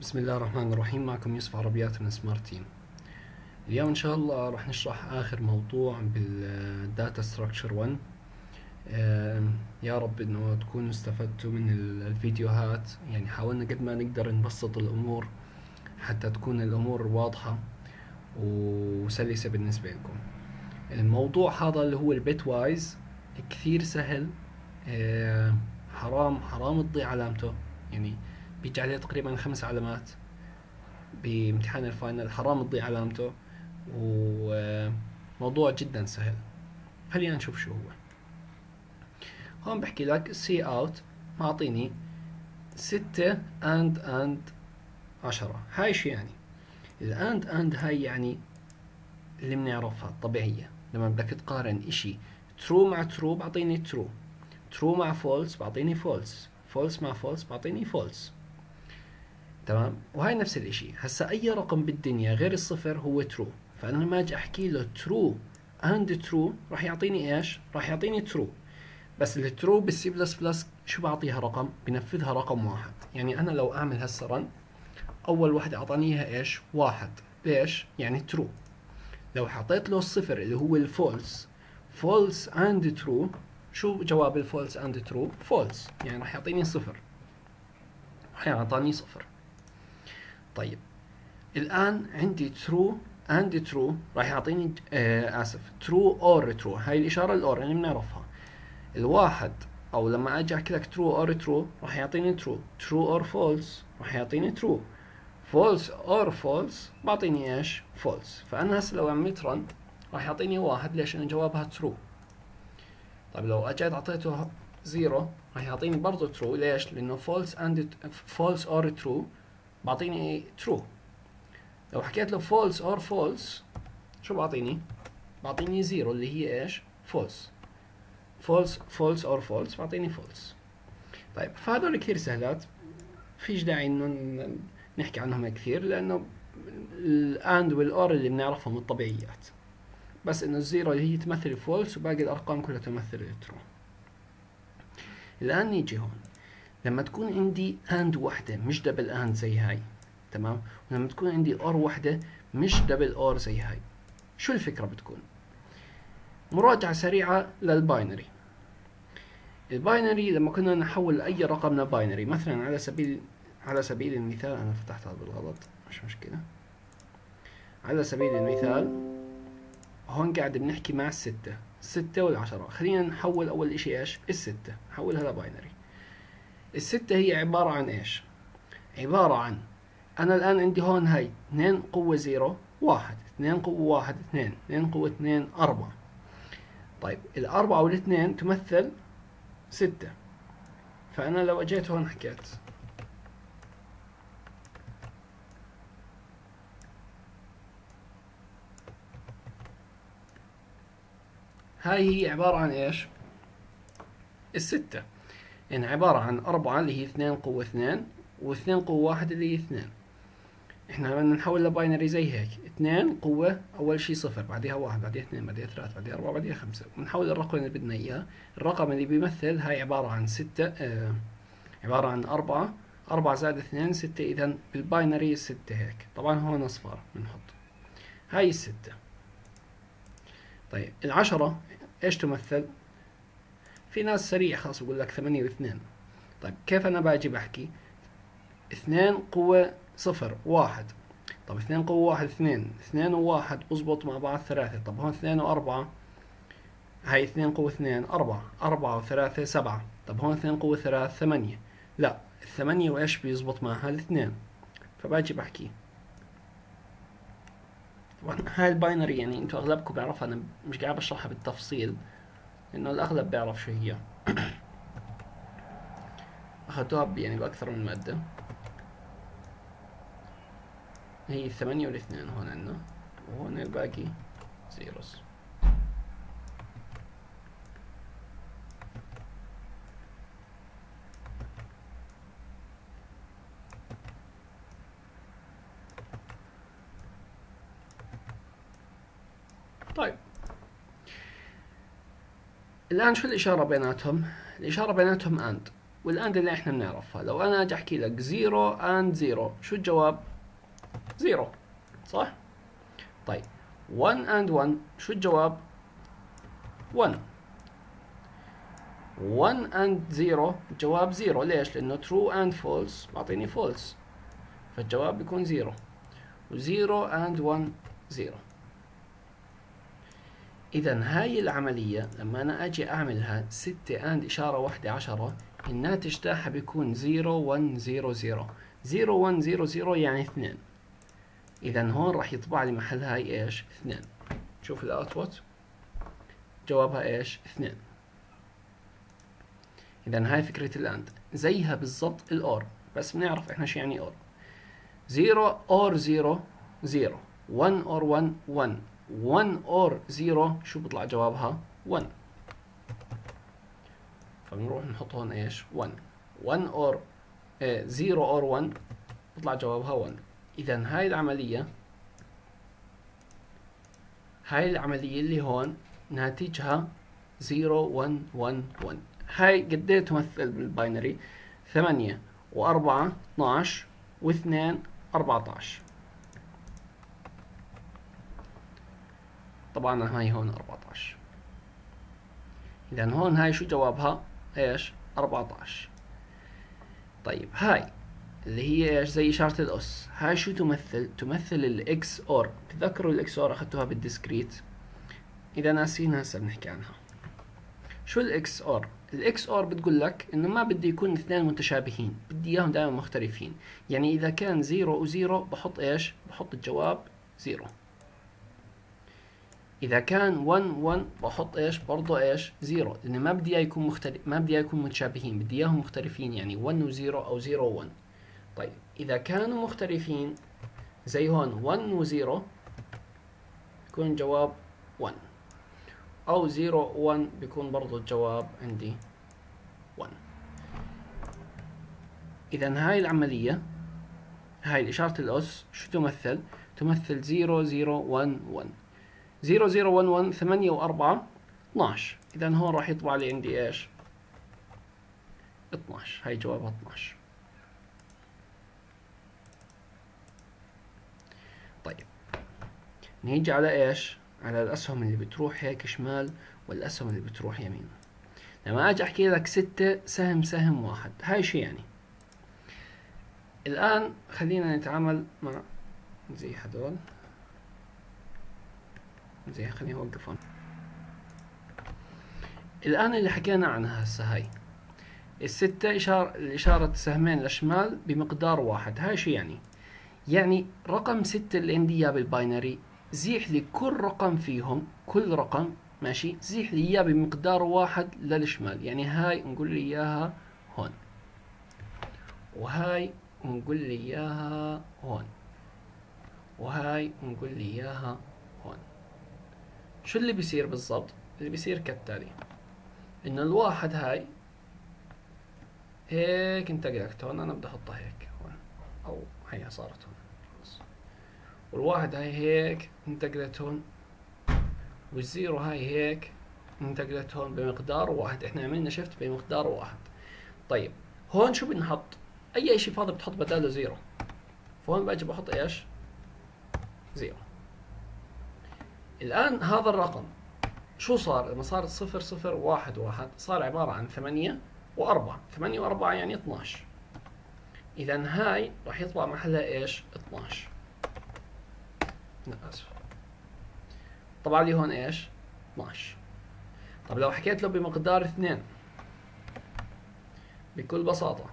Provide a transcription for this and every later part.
بسم الله الرحمن الرحيم. معكم يوسف عربيات من سمارتيم. اليوم إن شاء الله راح نشرح آخر موضوع بالداتا ستراكشر 1. يا رب إنه تكونوا استفدتوا من الفيديوهات، يعني حاولنا قد ما نقدر نبسط الأمور حتى تكون الأمور واضحة وسلسة بالنسبة لكم. الموضوع هذا اللي هو البيت وايز كثير سهل، حرام تضيع علامته، يعني بيجي عليه تقريبا 5 علامات بامتحان الفاينال، حرام تضيع علامته، وموضوع جدا سهل. خلينا نشوف شو هو. هون بحكي لك سي اوت معطيني 6 اند 10. هاي شو يعني؟ الاند هاي يعني اللي بنعرفها الطبيعية، لما بدك تقارن اشي ترو مع ترو بعطيني ترو، ترو مع فولس بعطيني فولس، فولس مع فولس بعطيني فولس، تمام؟ وهي نفس الاشي. هسا اي رقم بالدنيا غير الصفر هو ترو، فانا لما اجي احكي له ترو اند ترو راح يعطيني ايش؟ راح يعطيني ترو. بس الترو بالسي بلس بلس شو بعطيها؟ رقم، بنفذها رقم واحد. يعني انا لو اعمل هسا رن، اول وحده اعطانيها ايش؟ واحد. ليش؟ يعني ترو. لو حطيت له الصفر اللي هو الفولس، فولس اند ترو، شو جواب الفولس اند ترو؟ فولس، يعني راح يعطيني صفر. راح يعطيني صفر. طيب الان عندي ترو اند ترو، راح يعطيني اسف ترو اور ترو. هاي الاشاره الاور اللي يعني بنعرفها. الواحد او لما اجي احكي لك ترو اور ترو راح يعطيني ترو، ترو اور فولس راح يعطيني ترو، فولس اور فولس بعطيني ايش؟ فولس. فانا هسه لو عملت رن راح يعطيني واحد، ليش؟ لان جوابها ترو. طيب لو اجيت اعطيته زيرو راح يعطيني برضه ترو، ليش؟ لانه فولس اند فولس اور ترو بعطيني ترو. لو حكيت له فولس اور فولس شو بعطيني؟ بعطيني زيرو اللي هي ايش؟ فولس. فولس فولس اور فولس بعطيني فولس. طيب فهذول كثير سهلات، فيش داعي انه نحكي عنهم كثير، لانه الاند والاور اللي بنعرفهم الطبيعيات، بس انه الزيرو اللي هي تمثل فولس وباقي الارقام كلها تمثل الترو. الان نيجي هون، لما تكون عندي اند وحده مش دبل اند زي هاي، تمام، ولما تكون عندي اور وحده مش دبل اور زي هاي، شو الفكره بتكون؟ مراجعه سريعه للباينري. الباينري لما كنا نحول اي رقم لباينري، مثلا على سبيل المثال، انا فتحت هذا بالغلط مش مشكله. على سبيل المثال هون قاعد بنحكي مع الستة، الستة والعشرة، خلينا نحول أول إشي إيش؟ الستة، نحولها لباينري. الستة هي عبارة عن إيش؟ عبارة عن أنا الآن عندي هون هاي 2 قوة 0 1، 2 قوة 1 2، 2 قوة 2 4. طيب الأربعة والاثنين تمثل 6، فأنا لو أجيت هون حكيت هاي هي عبارة عن ايش؟ الستة، يعني عبارة عن أربعة اللي هي 2 قوة 2 و2 قوة 1 اللي هي 2. احنا بدنا نحول لباينري زي هيك، 2 قوة أول شي صفر، بعدها 1، بعدها 2، بعدها 3، بعدها 4، بعدها 5، ونحول الرقم اللي بدنا إياه، الرقم اللي بيمثل هاي عبارة عن 6 عبارة عن 4، 4 زائد 2 6، إذا بالباينري 6 هيك، طبعا هون أصفار بنحط. هاي الستة. طيب العشرة ايش تمثل؟ في ناس سريع خلاص بقول لك 8 و2. طيب كيف انا باجي بحكي 2 قوة 0 1، طب 2 قوة 1 2، 2 و1 بزبط مع بعض 3، طب هون 2 و4 هاي 2 قوة 2 4، 4 و3 7، طب هون 2 قوة 3 8، لا الثمانية وايش بيزبط معها؟ الاثنين. فباجي بحكي طبعا هاي الباينري يعني انتوا اغلبكم بيعرفها، انا مش قاعد بشرحها بالتفصيل لانه الاغلب بيعرف شو هي. اخذتوها يعني باكثر من مادة. هي 8 والاثنين هون عندنا، وهون الباقي زيروس. طيب الآن شو الإشارة بيناتهم؟ الإشارة بيناتهم أند، والاند اللي احنا بنعرفها. لو انا اجي احكي لك زيرو اند زيرو، شو الجواب؟ زيرو، صح؟ طيب 1 اند 1، شو الجواب؟ 1. 1 اند 0، الجواب 0. ليش؟ لانه true and false بعطيني false، فالجواب بيكون 0. و 0 and 1 0. إذا هاي العملية لما أنا أجي أعملها 6 and إشارة واحدة 10، الناتج تاعها بيكون 0 1 0 0. 0 1 0 0 يعني 2. إذا هون راح يطبع لي محل هاي إيش؟ 2. شوف الأوتبوت جوابها إيش؟ 2. إذا هاي فكرة الأند، زيها بالضبط الأور، بس بنعرف إحنا شو يعني أور. 0 or 0 0، 1 or 1 1، 1 or 0 شو بيطلع جوابها؟ 1. فبنروح نحط هون ايش؟ 1. 1 or 0 or 1 بيطلع جوابها 1. إذا هاي العملية اللي هون ناتجها 0 1 1 1. هاي قد ايه تمثل بالباينري؟ 8 و4 12 و2 14. طبعا هاي هون 14. إذا هون هاي شو جوابها؟ ايش؟ 14. طيب هاي اللي هي ايش؟ زي إشارة الأس، هاي شو تمثل؟ تمثل الإكس أور. تذكروا الإكس أور أخذتوها بالديسكريت، إذا ناسينها هسه بنحكي عنها. شو الإكس أور؟ الإكس أور بتقول لك إنه ما بدي يكون اثنين متشابهين، بدي إياهم دائما مختلفين. يعني إذا كان 0 و0 بحط ايش؟ بحط الجواب 0. إذا كان 1 1 بحط ايش؟ برضه ايش؟ 0، لأنه ما بدي إياه يكون مختلف، ما بدي إياه يكون متشابهين، بدي إياهم مختلفين، يعني 1 و0 أو 0 و1. طيب إذا كانوا مختلفين زي هون 1 و0 بيكون الجواب 1، أو 0 و1 بيكون برضه الجواب عندي 1. إذا هاي العملية، هاي إشارة الأس شو تمثل؟ تمثل 0 0 1 1. 0 0 1 1 8 و4 12. إذا هون راح يطبع لي عندي ايش؟ 12، هاي جوابها 12. طيب نيجي على ايش؟ على الأسهم اللي بتروح هيك شمال والأسهم اللي بتروح يمين. لما أجي أحكي لك 6 سهم سهم واحد، هاي شو يعني؟ الآن خلينا نتعامل مع زي هدول، زي خليني أوقف هون. الآن اللي حكينا عنها هسه هاي الستة إشارة سهمين لشمال بمقدار واحد، هاي شو يعني؟ يعني رقم 6 اللي عندي إياه بالباينري، زيح لي كل رقم فيهم، كل رقم ماشي زيح لي إياه بمقدار واحد للشمال. يعني هاي نقول لي إياها هون، وهاي نقول لي إياها هون، وهاي نقول لي إياها هون. شو اللي بيصير بالضبط؟ اللي بيصير كالتالي، إنه الواحد هاي هيك انتقلت هون، أنا بدي أحطها هيك هون، أو هي صارت هون خلص. والواحد هاي هيك انتقلت هون، والزيرو هاي هيك انتقلت هون بمقدار واحد. إحنا عملنا شفت بمقدار واحد. طيب هون شو بنحط؟ أي شيء فاضي بتحط بداله زيرو، فهون باجي بحط إيش؟ زيرو. الآن هذا الرقم شو صار؟ لما صارت 0 0 1 1 صار عبارة عن 8 و4، 8 و4 يعني 12. إذا هاي راح يطلع محلها ايش؟ 12. لا آسف، طبعا لي هون ايش؟ 12. طب لو حكيت له بمقدار 2، بكل بساطة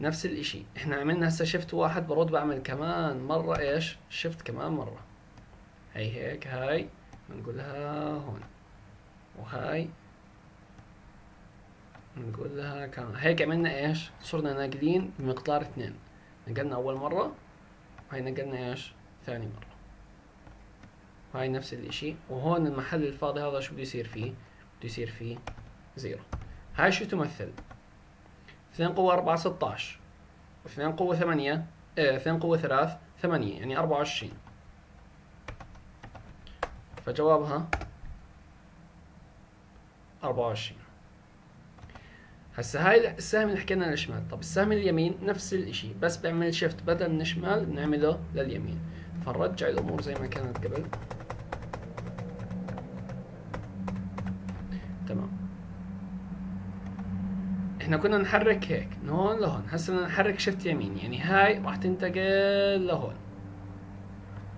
نفس الإشي، احنا عملنا هسه شفت واحد، برد بعمل كمان مرة ايش؟ شفت كمان مرة. هاي هيك، هاي بنقولها هون، وهاي بنقولها كمان هيك. عملنا ايش؟ صرنا ناقلين بمقدار 2، نقلنا أول مرة، هاي نقلنا ايش؟ ثاني مرة، هاي نفس الإشي. وهون المحل الفاضي هذا شو بده يصير فيه؟ بده يصير فيه زيرو. هاي شو تمثل؟ 2 قوة 4 16، و2 قوة 8 2 قوة 3 8، يعني 24. فجوابها 24. هسه هاي السهم اللي حكينا للشمال، طب السهم اليمين نفس الشيء بس بعمل شيفت بدل من الشمال بنعمله لليمين، فنرجع الامور زي ما كانت قبل. تمام، احنا كنا نحرك هيك من هون لهون، هسه بدنا نحرك شيفت يمين، يعني هاي راح تنتقل لهون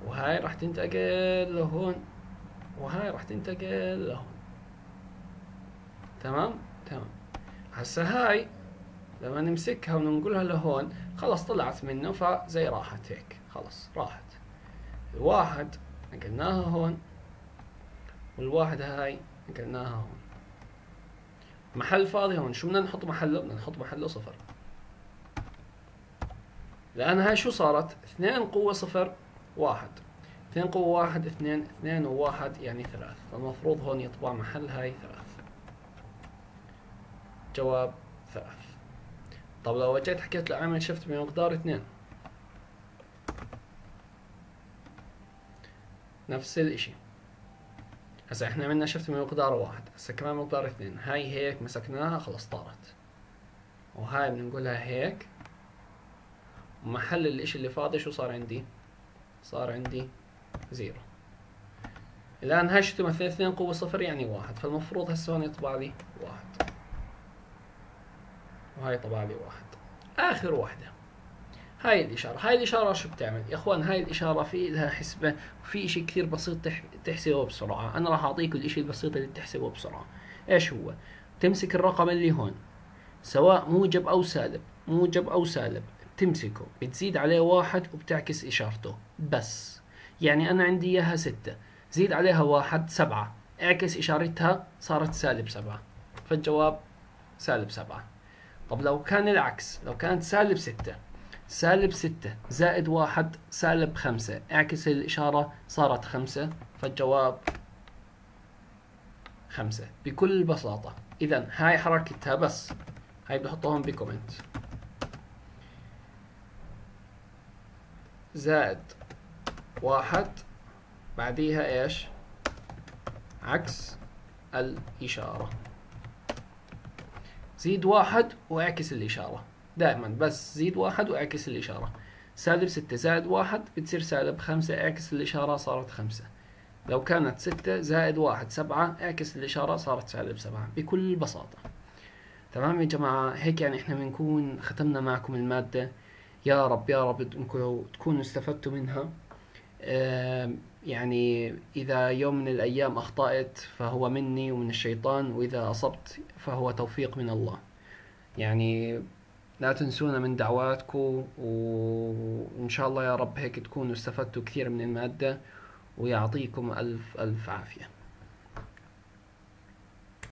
وهاي راح تنتقل لهون وهاي راح تنتقل لهون. تمام تمام، هسه هاي لما نمسكها وننقلها لهون خلص طلعت منه فزي راحت هيك، خلص راحت. الواحد نقلناها هون والواحد هاي نقلناها هون. محل فاضي هون، شو بدنا نحط محله؟ بدنا نحط محله صفر، لأن هاي شو صارت؟ 2 قوة 0 1، 2 قوة 1 2 2 و1 يعني 3، فالمفروض هون يطبع محل هاي 3. جواب 3. طب لو وجيت حكيت له اعمل شيفت بمقدار 2 نفس الاشي. هسا احنا عملنا شيفت بمقدار 1، هسا كمان مقدار 2، هاي هيك مسكناها خلص طارت، وهاي بنقولها هيك، ومحل الاشي اللي فاضي شو صار عندي؟ صار عندي 0. الان هاي شو تمثل؟ 2 قوة 0 يعني 1، فالمفروض هسا هون يطبع لي 1 وهي طبعا لي 1. آخر واحدة هاي الإشارة، هاي الإشارة شو بتعمل؟ يا إخوان هاي الإشارة في لها حسبة وفي إشي كثير بسيط تحسبه بسرعة، أنا راح أعطيكم الإشي البسيط اللي تحسبه بسرعة، إيش هو؟ تمسك الرقم اللي هون سواء موجب أو سالب، موجب أو سالب بتمسكه بتزيد عليه 1 وبتعكس إشارته بس، يعني أنا عندي إياها 6 زيد عليها 1 7 اعكس إشارتها صارت سالب 7، فالجواب سالب 7. طب لو كان العكس، لو كانت -6، -6 زائد 1 -5 اعكس الإشارة صارت 5، فالجواب 5 بكل بساطة. إذا هاي حركتها بس، هاي بحطها هون بكومنت، زائد 1 بعديها إيش؟ عكس الإشارة، زيد 1 واعكس الإشارة، دائما بس زيد 1 واعكس الإشارة، -6 زائد 1 بتصير -5 اعكس الإشارة صارت 5، لو كانت 6 زائد 1 7 اعكس الإشارة صارت -7 بكل بساطة. تمام يا جماعة، هيك يعني احنا بنكون ختمنا معكم المادة، يا رب يا رب تكونوا استفدتوا منها. يعني إذا يوم من الأيام أخطأت فهو مني ومن الشيطان، وإذا أصبت فهو توفيق من الله. يعني لا تنسونا من دعواتكم، وإن شاء الله يا رب هيك تكونوا استفدتوا كثير من المادة، ويعطيكم ألف ألف عافية.